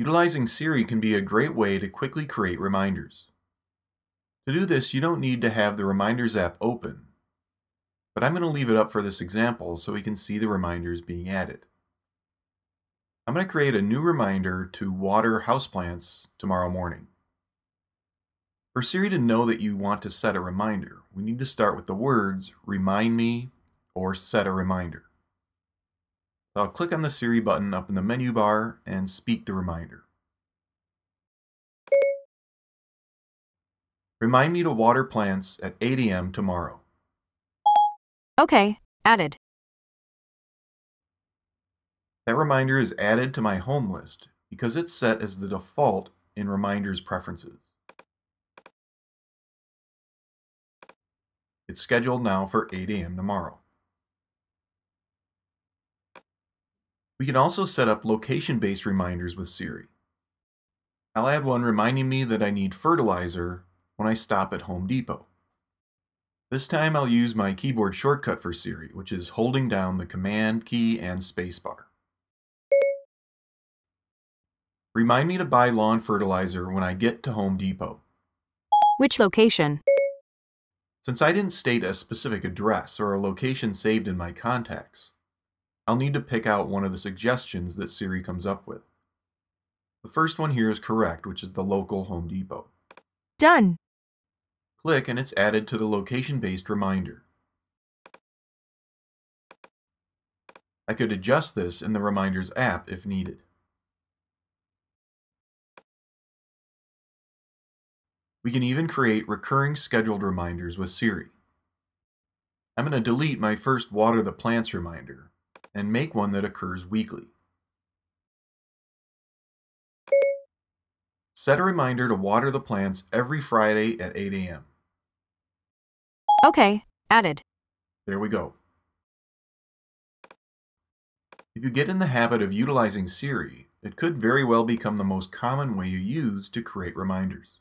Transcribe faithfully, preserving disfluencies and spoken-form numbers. Utilizing Siri can be a great way to quickly create reminders. To do this, you don't need to have the Reminders app open, but I'm going to leave it up for this example so we can see the reminders being added. I'm going to create a new reminder to water houseplants tomorrow morning. For Siri to know that you want to set a reminder, we need to start with the words, remind me, or set a reminder. I'll click on the Siri button up in the menu bar and speak the reminder. Remind me to water plants at eight A M tomorrow. Okay, added. That reminder is added to my home list because it's set as the default in Reminders preferences. It's scheduled now for eight A M tomorrow. We can also set up location-based reminders with Siri. I'll add one reminding me that I need fertilizer when I stop at Home Depot. This time I'll use my keyboard shortcut for Siri, which is holding down the Command key and spacebar. Remind me to buy lawn fertilizer when I get to Home Depot. Which location? Since I didn't state a specific address or a location saved in my contacts, I'll need to pick out one of the suggestions that Siri comes up with. The first one here is correct, which is the local Home Depot. Done. Click and it's added to the location-based reminder. I could adjust this in the Reminders app if needed. We can even create recurring scheduled reminders with Siri. I'm going to delete my first water the plants reminder and make one that occurs weekly. Set a reminder to water the plants every Friday at eight A M Okay, added. There we go. If you get in the habit of utilizing Siri, it could very well become the most common way you use to create reminders.